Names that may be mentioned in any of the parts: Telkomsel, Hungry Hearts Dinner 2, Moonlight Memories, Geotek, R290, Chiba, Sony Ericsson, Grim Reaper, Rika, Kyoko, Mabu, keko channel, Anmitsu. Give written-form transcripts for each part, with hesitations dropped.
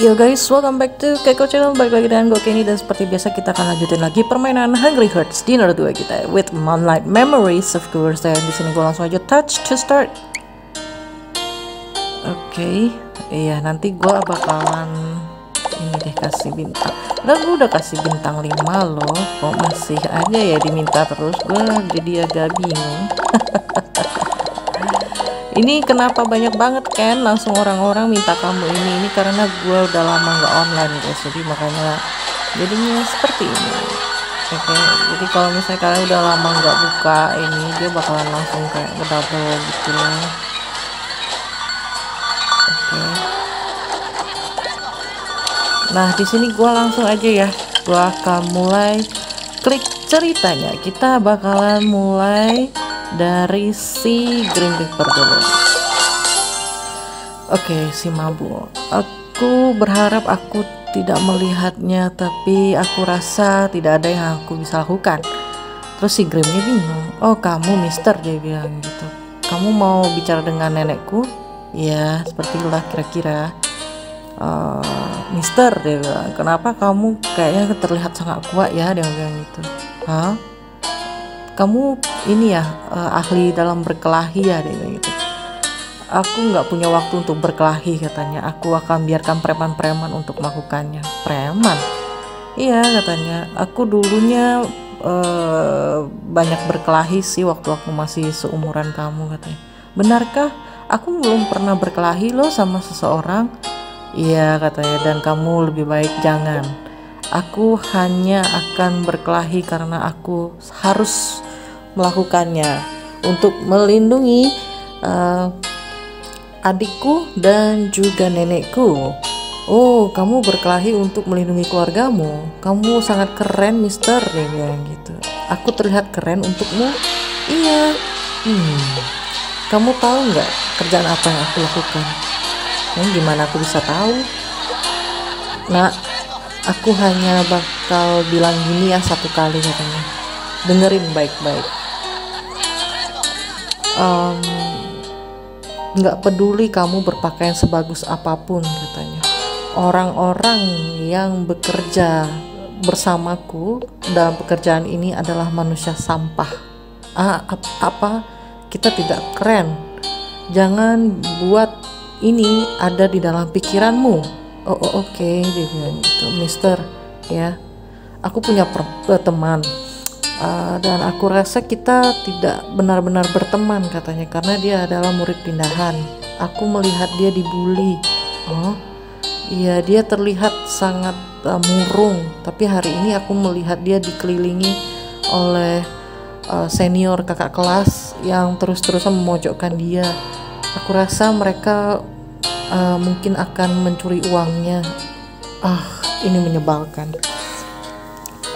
Yo guys, welcome back to Keko Channel. Balik lagi dengan gue Kenny, dan seperti biasa kita akan lanjutin lagi permainan Hungry Hearts Dinner 2 kita with Moonlight Memories of course. Dan di sini gue langsung aja touch to start. Oke. Iya, nanti gue bakalan ini deh, kasih bintang. Dan gue udah kasih bintang 5 loh, kok masih aja ya diminta terus. Gue jadi agak bingung. Ini kenapa banyak banget kan langsung orang-orang minta kamu ini karena gue udah lama nggak online guys, jadi makanya jadinya seperti ini. Oke, jadi kalau misalnya kalian udah lama nggak buka ini, dia bakalan langsung kayak double gitu. Oke. Nah di sini gue langsung aja ya, gue akan mulai klik ceritanya. Kita bakalan mulai dari si Grim Reaper dulu. Oke, si Mabu. Aku berharap aku tidak melihatnya, tapi aku rasa tidak ada yang aku bisa lakukan. Terus si Grimnya bingung. Oh kamu mister, dia bilang gitu. Kamu mau bicara dengan nenekku? Ya seperti itulah kira-kira. Mister, dia bilang, kenapa kamu kayaknya terlihat sangat kuat ya, dia bilang gitu. Hah? Kamu ini ya ahli dalam berkelahi ya, dia gitu. Aku nggak punya waktu untuk berkelahi katanya. Aku akan biarkan preman-preman untuk melakukannya. Preman? Iya katanya. Aku dulunya banyak berkelahi sih waktu aku masih seumuran kamu katanya. Benarkah? Aku belum pernah berkelahi loh sama seseorang. Iya katanya. Dan kamu lebih baik jangan. Aku hanya akan berkelahi karena aku harus melakukannya untuk melindungi adikku dan juga nenekku. Oh, kamu berkelahi untuk melindungi keluargamu. Kamu sangat keren, Mister, dia bilang gitu. Aku terlihat keren untukmu? Iya. Kamu tahu nggak kerjaan apa yang aku lakukan? Gimana aku bisa tahu? Nah, aku hanya bakal bilang gini ya satu kali katanya. Dengerin baik-baik. Nggak peduli kamu berpakaian sebagus apapun katanya. Orang-orang yang bekerja bersamaku dalam pekerjaan ini adalah manusia sampah. Apa? Kita tidak keren. Jangan buat ini ada di dalam pikiranmu. Oh oke, dia bilang gitu. Mister, ya, aku punya teman. Dan aku rasa kita tidak benar-benar berteman katanya, karena dia adalah murid pindahan. Aku melihat dia dibully. Oh iya, dia terlihat sangat murung, tapi hari ini aku melihat dia dikelilingi oleh senior kakak kelas yang terus-terusan memojokkan dia. Aku rasa mereka mungkin akan mencuri uangnya. Ini menyebalkan.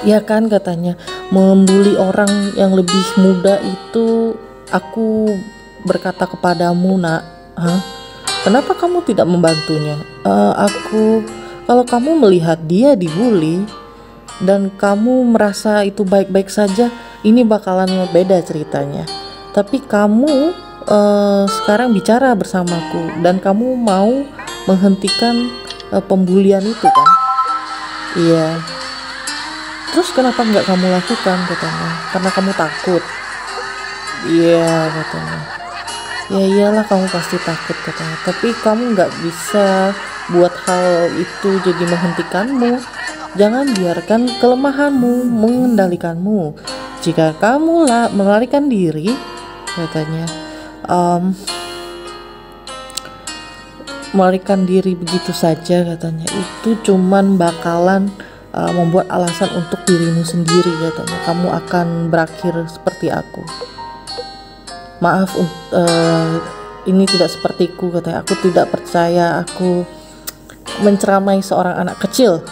Ya kan katanya, membuli orang yang lebih muda itu aku berkata kepadamu nak. Hah? Kenapa kamu tidak membantunya? Kalau kamu melihat dia dibully dan kamu merasa itu baik-baik saja, ini bakalan beda ceritanya. Tapi kamu sekarang bicara bersamaku dan kamu mau menghentikan pembulian itu kan? Iya. Terus kenapa nggak kamu lakukan katanya? Karena kamu takut. Iya katanya. Ya iyalah kamu pasti takut katanya. Tapi kamu nggak bisa buat hal itu jadi menghentikanmu. Jangan biarkan kelemahanmu mengendalikanmu. Jika kamu melarikan diri katanya, melarikan diri begitu saja katanya, itu cuman bakalan membuat alasan untuk dirimu sendiri katanya. Kamu akan berakhir seperti aku. Maaf, ini tidak sepertiku katanya. Aku tidak percaya aku menceramai seorang anak kecil.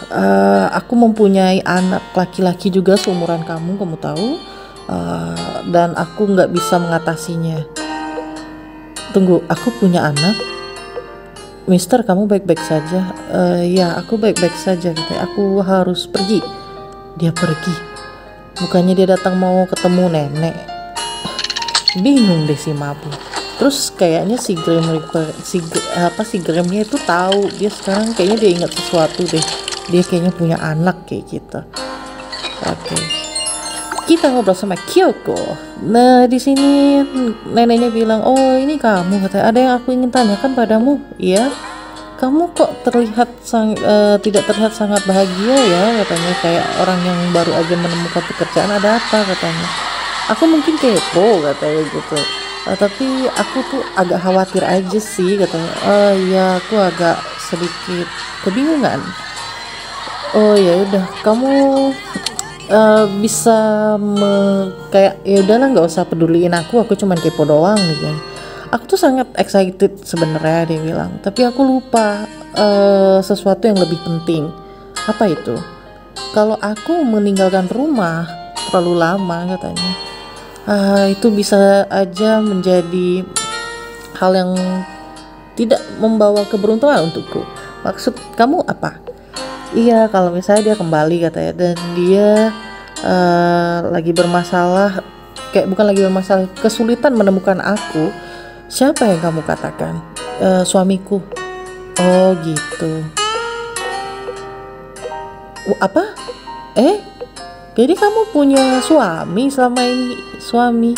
Aku mempunyai anak laki-laki juga seumuran kamu, kamu tahu, dan aku nggak bisa mengatasinya. Tunggu, aku punya anak? Mister, kamu baik-baik saja? Ya, aku baik-baik saja katanya. Aku harus pergi. Dia pergi. Bukannya dia datang mau ketemu nenek. Bingung deh si Mabu. Terus kayaknya si Grim Reaper, si Grimnya itu tahu, dia sekarang kayaknya dia ingat sesuatu deh. Dia kayaknya punya anak kayak gitu. Oke. Kita ngobrol sama Kyoko. Nah, di sini neneknya bilang, "Oh, ini kamu, katanya. Ada yang aku ingin tanyakan padamu." "Iya." "Kamu kok tidak terlihat sangat bahagia ya," katanya, "kayak orang yang baru aja menemukan pekerjaan. Ada apa?" katanya. "Aku mungkin kepo," katanya gitu. Tapi aku tuh agak khawatir aja sih," katanya. "Oh iya, aku agak sedikit kebingungan." "Oh ya udah, kamu bisa kayak ya udahlah, nggak usah peduliin aku cuman kepo doang," gitu. "Aku tuh sangat excited sebenarnya," dia bilang, "tapi aku lupa sesuatu yang lebih penting." "Apa itu?" "Kalau aku meninggalkan rumah terlalu lama," katanya, "itu bisa aja menjadi hal yang tidak membawa keberuntungan untukku." "Maksud kamu apa?" "Iya, kalau misalnya dia kembali," katanya, "dan dia kesulitan menemukan aku." "Siapa yang kamu katakan?" Suamiku." "Oh gitu." "Apa? Jadi kamu punya suami selama ini?" "Suami?"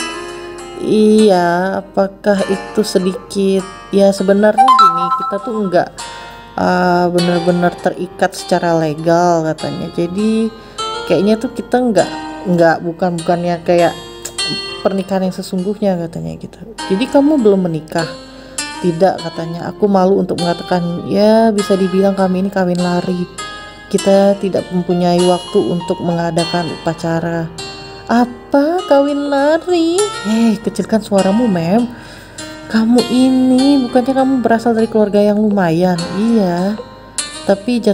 "Iya, apakah itu sedikit?" "Ya sebenarnya gini, kita tuh nggak benar-benar terikat secara legal," katanya. "Jadi kayaknya tuh kita nggak bukannya kayak pernikahan yang sesungguhnya," katanya gitu. "Jadi kamu belum menikah?" "Tidak," katanya. "Aku malu untuk mengatakan, ya bisa dibilang kami ini kawin lari. Kita tidak mempunyai waktu untuk mengadakan upacara." "Apa? Kawin lari? Kecilkan suaramu, Mem. Kamu ini, bukannya kamu berasal dari keluarga yang lumayan?" "Iya, tapi aku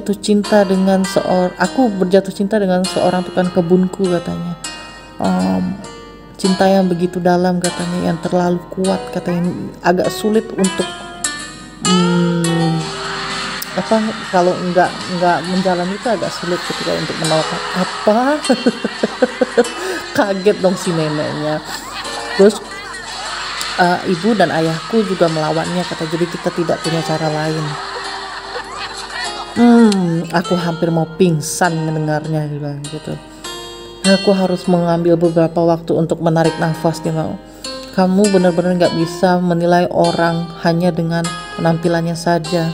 berjatuh cinta dengan seorang tukang kebunku," katanya. "Cinta yang begitu dalam," katanya, "yang terlalu kuat," katanya, "agak sulit untuk kalau nggak menjalani itu agak sulit ketika untuk menolak." "Apa?" Kaget dong si neneknya. "Terus ibu dan ayahku juga melawannya," kata, "jadi kita tidak punya cara lain." Aku hampir mau pingsan mendengarnya," bilang gitu. "Aku harus mengambil beberapa waktu untuk menarik nafas," dia mau. "Kamu benar-benar nggak bisa menilai orang hanya dengan penampilannya saja."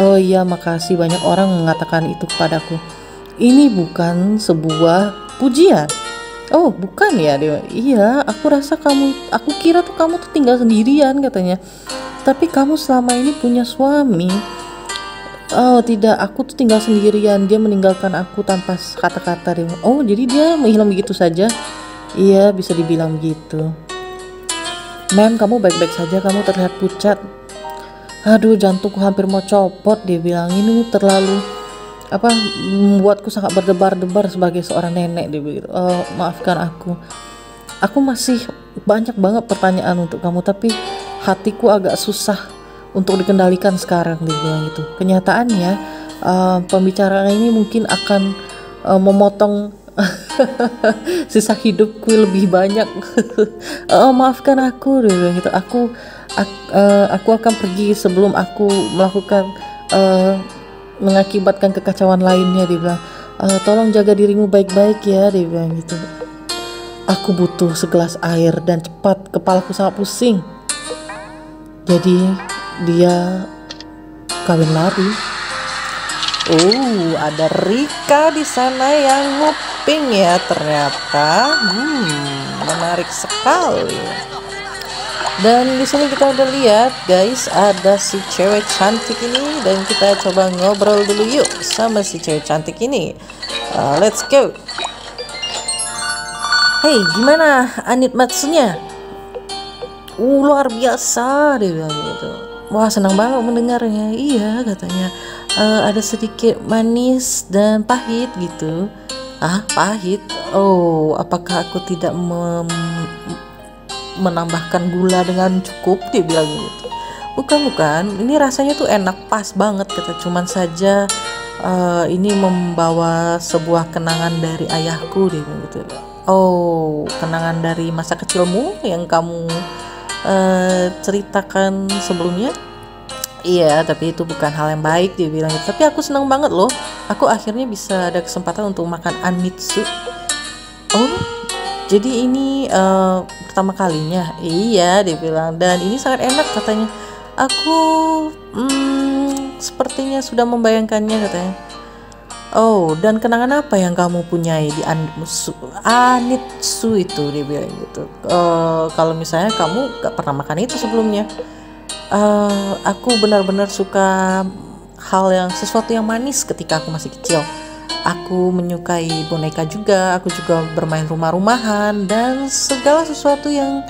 "Oh iya, makasih. Banyak orang mengatakan itu kepadaku." "Ini bukan sebuah pujian." "Oh, bukan ya?" Dia, "Iya, aku kira tuh kamu tuh tinggal sendirian," katanya. "Tapi kamu selama ini punya suami." "Oh tidak, aku tuh tinggal sendirian. Dia meninggalkan aku tanpa kata-kata." Dia, "Oh, jadi dia menghilang begitu saja?" "Iya, bisa dibilang begitu." "Mem, kamu baik-baik saja? Kamu terlihat pucat." "Aduh, jantungku hampir mau copot," dia bilang. "Ini terlalu membuatku sangat berdebar-debar sebagai seorang nenek," dia bilang. "Oh, maafkan aku. Aku masih banyak banget pertanyaan untuk kamu, tapi hatiku agak susah untuk dikendalikan sekarang," dia bilang gitu. "Kenyataannya pembicaraan ini mungkin akan memotong sisa hidupku lebih banyak." "Oh, maafkan aku," dia bilang gitu. Aku akan pergi sebelum aku mengakibatkan kekacauan lainnya," dia bilang. "Tolong jaga dirimu baik-baik ya," dia bilang gitu. "Aku butuh segelas air dan cepat, kepalaku sangat pusing." "Jadi dia kawin lari?" Oh, ada Rika di sana yang nguping ya ternyata. Menarik sekali. Dan di sini kita udah lihat, guys, ada si cewek cantik ini, dan kita coba ngobrol dulu yuk sama si cewek cantik ini. Let's go. "Hey, gimana Anmitsu-nya?" "Luar biasa," dia bilang gitu. "Wah, senang banget mendengarnya." "Iya," katanya, "ada sedikit manis dan pahit gitu." "Ah, pahit? Oh, apakah aku tidak menambahkan gula dengan cukup?" dia bilang gitu. Bukan, ini rasanya tuh enak, pas banget," kata. "Cuman saja ini membawa sebuah kenangan dari ayahku," dia bilang gitu. "Oh, kenangan dari masa kecilmu yang kamu ceritakan sebelumnya. Iya, tapi itu bukan hal yang baik dia bilang. Tapi aku senang banget loh. Aku akhirnya bisa ada kesempatan untuk makan Anmitsu. Oh, jadi ini pertama kalinya. Iya, dia bilang. Dan ini sangat enak katanya. Aku sepertinya sudah membayangkannya katanya. Oh, dan kenangan apa yang kamu punyai di Anmitsu itu, dia bilang gitu. Kalau misalnya kamu gak pernah makan itu sebelumnya. Aku benar-benar suka sesuatu yang manis ketika aku masih kecil. Aku menyukai boneka juga, aku juga bermain rumah-rumahan dan segala sesuatu yang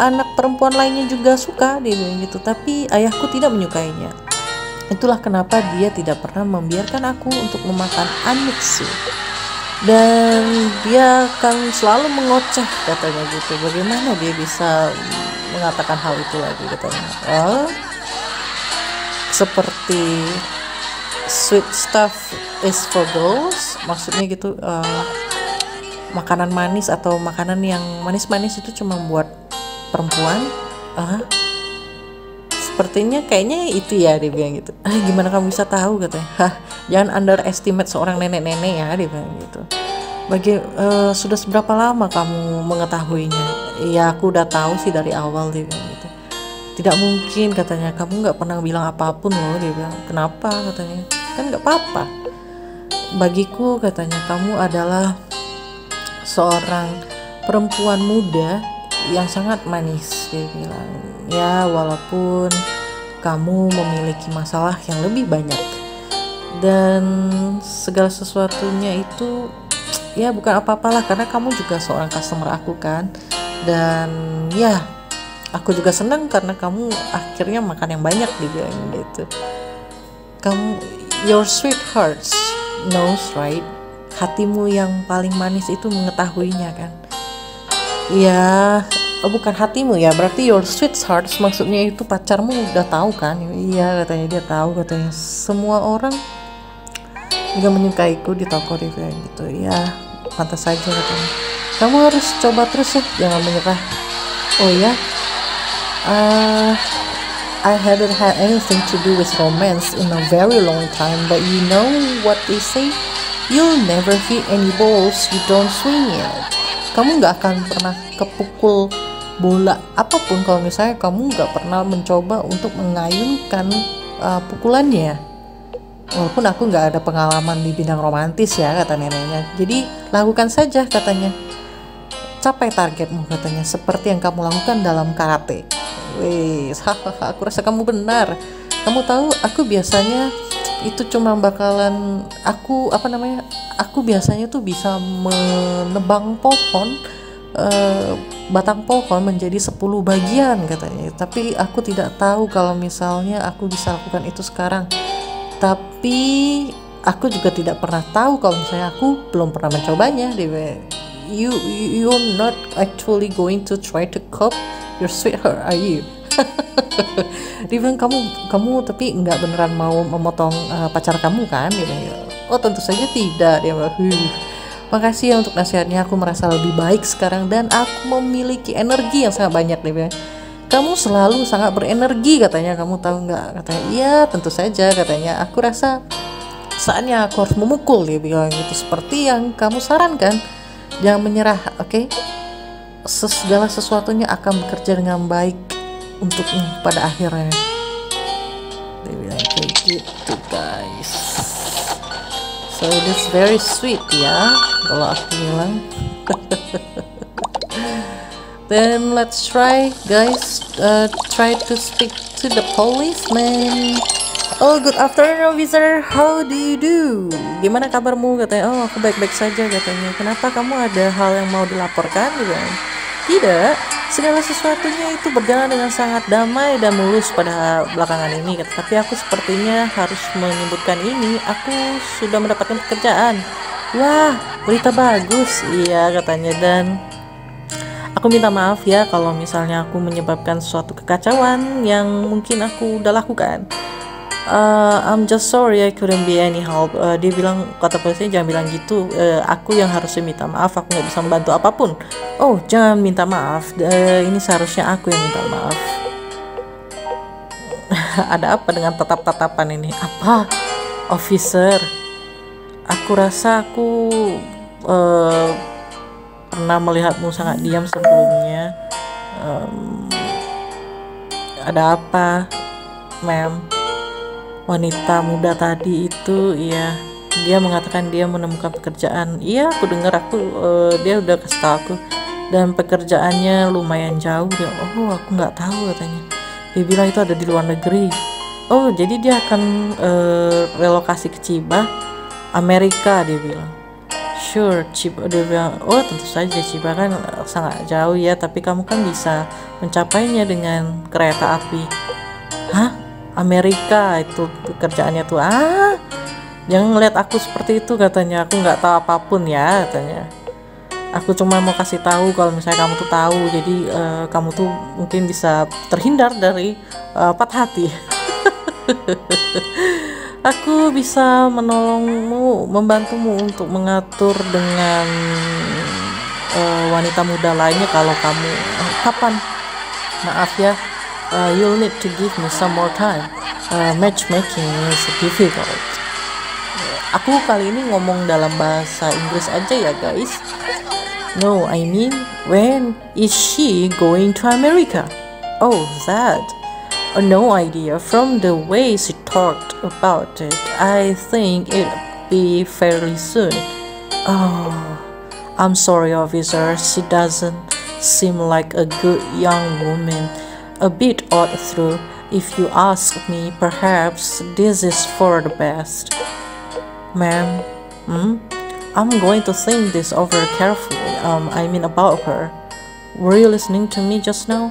anak perempuan lainnya juga suka, dia bilang gitu. Tapi ayahku tidak menyukainya. Itulah kenapa dia tidak pernah membiarkan aku untuk memakan Anmitsu. Dan dia akan selalu mengoceh katanya gitu. Bagaimana dia bisa mengatakan hal itu lagi katanya. Oh, seperti sweet stuff is for girls, maksudnya gitu. Makanan manis atau makanan yang manis-manis itu cuma buat perempuan. Sepertinya kayaknya itu ya, dia bilang gitu. Gimana kamu bisa tahu katanya. Jangan underestimate seorang nenek-nenek ya, dia bilang gitu. Sudah seberapa lama kamu mengetahuinya? Ya aku udah tahu sih dari awal, dia bilang gitu. Tidak mungkin katanya, kamu nggak pernah bilang apapun loh, dia bilang. Kenapa katanya? Kan nggak apa-apa. Bagiku katanya kamu adalah seorang perempuan muda yang sangat manis, dia bilang. Ya walaupun kamu memiliki masalah yang lebih banyak dan segala sesuatunya itu ya bukan apa-apalah, karena kamu juga seorang customer aku kan. Dan ya aku juga senang karena kamu akhirnya makan yang banyak, dia bilang gitu. Kamu, your sweethearts knows right, hatimu yang paling manis itu mengetahuinya kan. Ya bukan hatimu ya, berarti your sweethearts maksudnya itu pacarmu udah tahu kan. Iya katanya, dia tahu katanya. Semua orang juga menyukaiku di toko, dia bilang gitu. Ya pantas saja katanya. Kamu harus coba terus ya, jangan menyerah. Oh ya, I hadn't had anything to do with romance in a very long time, but you know what they say, you'll never hit any balls you don't swing yet. Kamu nggak akan pernah kepukul bola apapun kalau misalnya kamu nggak pernah mencoba untuk mengayunkan pukulannya. Walaupun aku nggak ada pengalaman di bidang romantis ya, kata neneknya. Jadi lakukan saja katanya, capai targetmu katanya, seperti yang kamu lakukan dalam karate. Wes, hahaha, aku rasa kamu benar. Kamu tahu aku biasanya itu cuma bakalan aku biasanya tuh bisa menebang pohon, batang pohon menjadi 10 bagian katanya. Tapi aku tidak tahu kalau misalnya aku bisa lakukan itu sekarang. Tapi aku juga tidak pernah tahu kalau misalnya aku belum pernah mencobanya. You're not actually going to try to cop your sweetheart, are you? Dia bilang, kamu tapi nggak beneran mau memotong pacar kamu kan? Dia bilang, oh tentu saja tidak, dia bilang. Makasih ya untuk nasihatnya, aku merasa lebih baik sekarang dan aku memiliki energi yang sangat banyak, dia bilang. Kamu selalu sangat berenergi katanya, kamu tahu nggak katanya. Iya tentu saja katanya, aku rasa saatnya aku harus memukul, dia bilang gitu. Seperti yang kamu sarankan, jangan menyerah, oke? Segala sesuatunya akan bekerja dengan baik untukmu pada akhirnya, dia bilang kayak gitu guys. So this very sweet ya, kalau aku bilang. Then let's try guys, try to speak to the policeman. Oh good afternoon officer, how do you do? Gimana kabarmu katanya. Oh aku baik-baik saja katanya. Kenapa kamu ada hal yang mau dilaporkan? Tidak, segala sesuatunya itu berjalan dengan sangat damai dan mulus pada belakangan ini. Tapi aku sepertinya harus menyebutkan ini, aku sudah mendapatkan pekerjaan. Wah, berita bagus. Iya katanya, dan aku minta maaf ya kalau misalnya aku menyebabkan suatu kekacauan yang mungkin aku udah lakukan. I'm just sorry I couldn't be any help. Dia bilang, kata polisinya, jangan bilang gitu, aku yang harusnya minta maaf, aku nggak bisa membantu apapun. Oh, jangan minta maaf, ini seharusnya aku yang minta maaf. Ada apa dengan tatap-tatapan ini? Apa? Officer, aku rasa aku pernah melihatmu sangat diam sebelumnya. Ada apa, ma'am? Wanita muda tadi itu, iya, dia mengatakan dia menemukan pekerjaan. Iya, aku dengar, dia udah kasih tahu aku, dan pekerjaannya lumayan jauh. Dia, oh, aku nggak tahu, katanya. Dia bilang itu ada di luar negeri. Oh, jadi dia akan relokasi ke Chiba, Amerika, dia bilang. Sure, Chiba, dia bilang. Oh, tentu saja, Chiba kan sangat jauh ya, tapi kamu kan bisa mencapainya dengan kereta api. Hah? Amerika itu pekerjaannya tuh. Ah, jangan ngeliat aku seperti itu, katanya. Aku nggak tahu apapun ya, katanya. Aku cuma mau kasih tahu kalau misalnya kamu tuh tahu, jadi kamu tuh mungkin bisa terhindar dari patah hati. Aku bisa menolongmu, membantumu untuk mengatur dengan wanita muda lainnya kalau kamu kapan? Maaf ya, you'll need to give me some more time. Matchmaking is difficult. Aku kali ini ngomong dalam bahasa Inggris aja ya guys. No, I mean, when is she going to America? Oh, that. No idea. From the way she talked about it, I think it'll be fairly soon. Oh, I'm sorry, officer. She doesn't seem like a good young woman. A bit odd through, if you ask me. Perhaps this is for the best. Ma'am, I'm going to think this over carefully. I mean about her. Were you listening to me just now?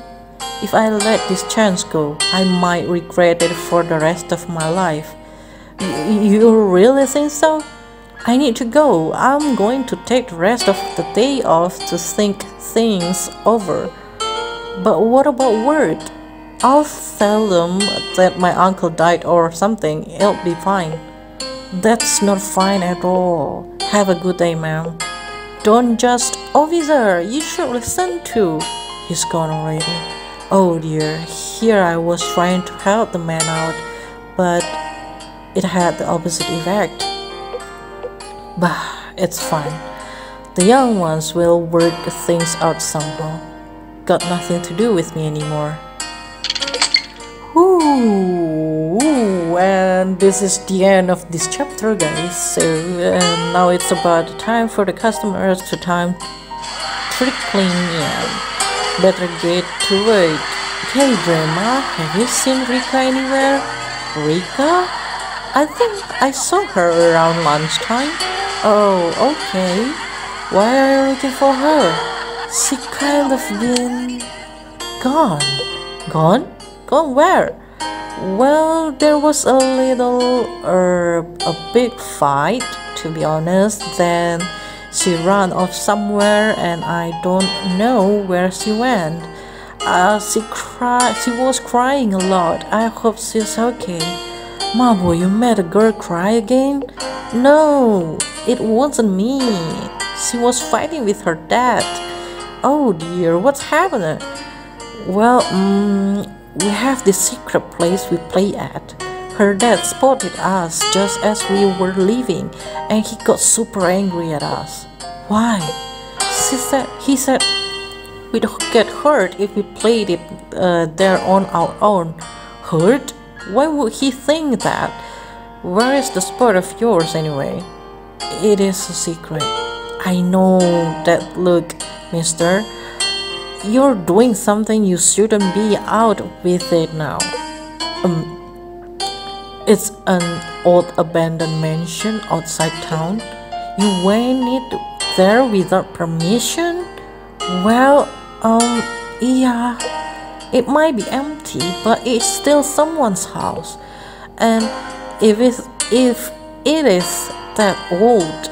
If I let this chance go, I might regret it for the rest of my life. You really think so? I need to go. I'm going to take the rest of the day off to think things over. But what about work? I'll tell them that my uncle died or something. It'll be fine. That's not fine at all. Have a good day, ma'am. Don't just... Officer, you should listen to... He's gone already. Oh dear, here I was trying to help the man out, but it had the opposite effect. Bah, it's fine. The young ones will work things out somehow. Got nothing to do with me anymore. Ooh, and this is the end of this chapter, guys. So now it's about the time for the customers to time trickling in. Better get to it. Hey Grandma, have you seen Rika anywhere? Rika? I think I saw her around lunchtime. Oh, okay. Why are you looking for her? She kind of been... gone. Gone? Gone where? Well, there was a little... a big fight, to be honest, then... She ran off somewhere and I don't know where she went. She was crying a lot. I hope she's okay. Mabu, you made a girl cry again? No, it wasn't me. She was fighting with her dad. Oh dear, what's happening? Well, we have this secret place we play at. Her dad spotted us just as we were leaving, and he got super angry at us. Why? He said, we'd get hurt if we played it there on our own. Hurt? Why would he think that? Where is the spot of yours anyway? It is a secret. I know that. Look, mister, you're doing something you shouldn't be out with it now. It's an old abandoned mansion outside town. You went it there without permission? Well, yeah, it might be empty, but it's still someone's house. And if it is that old,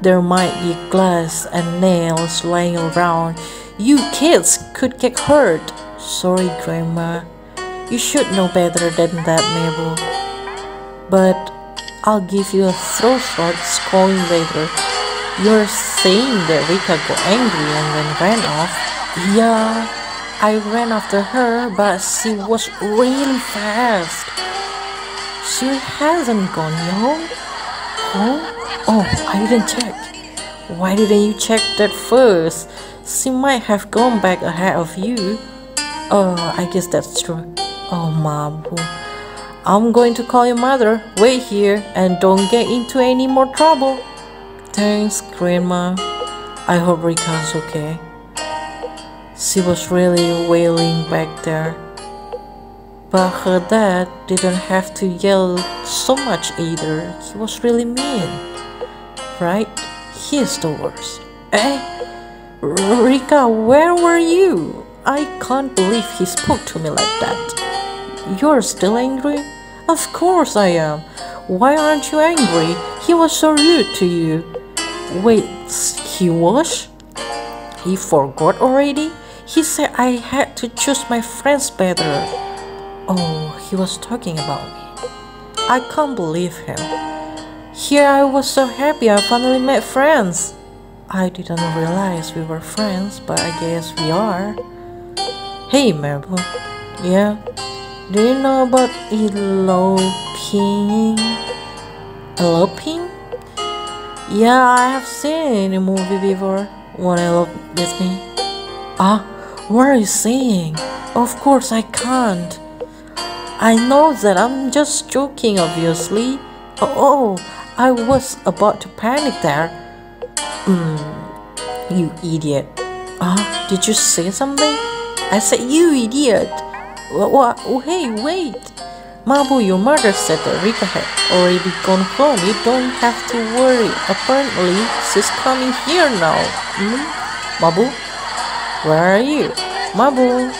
there might be glass and nails lying around. You kids could get hurt. Sorry, Grandma. You should know better than that, Mabel. but I'll give you a throat scolding later. You're saying that Rika got angry and then ran off? Yeah, I ran after her, but she was really fast. She hasn't gone, yo. Oh, I didn't check. Why didn't you check that first? She might have gone back ahead of you. Oh, I guess that's true. Oh, Mabu, I'm going to call your mother. Wait here and don't get into any more trouble. Thanks, Grandma. I hope Rika's okay. She was really wailing back there. But her dad didn't have to yell so much either. He was really mean. Right? He is the worst. Eh? Rika, where were you? I can't believe he spoke to me like that. You're still angry? Of course I am. Why aren't you angry? He was so rude to you. Wait, he was? He forgot already? He said I had to choose my friends better. Oh, he was talking about me. I can't believe him. Here I was so happy I finally met friends. I didn't realize we were friends, but I guess we are. Hey, Mabu. Yeah? Do you know about eloping? Eloping? Yeah, I have seen it in a movie before. Wanna elope with me? Ah, what are you saying? Of course I can't. I know that, I'm just joking, obviously. Oh, I was about to panic there. You idiot. Ah, did you say something? I said you idiot. Oh, hey, wait. Mabu, your mother said that Rika had already gone home. You don't have to worry. Apparently, she's coming here now. Mabu? Where are you? Mabu?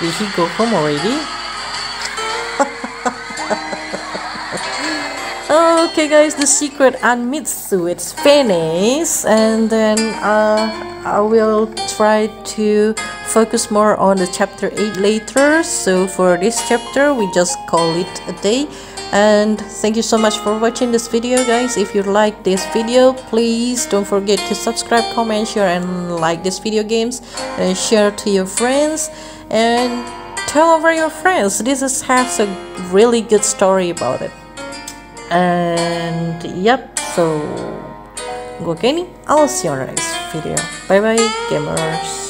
Did he go home already? Okay guys, the secret Anmitsu, it's finished, and then I will try to focus more on the chapter 8 later. So for this chapter we just call it a day, and thank you so much for watching this video guys. If you like this video, please don't forget to subscribe, comment, share and like this video games, and share to your friends and tell over your friends. This has a really good story about it. And yep, so go Kenny, I'll see you on the next video. Bye bye gamers.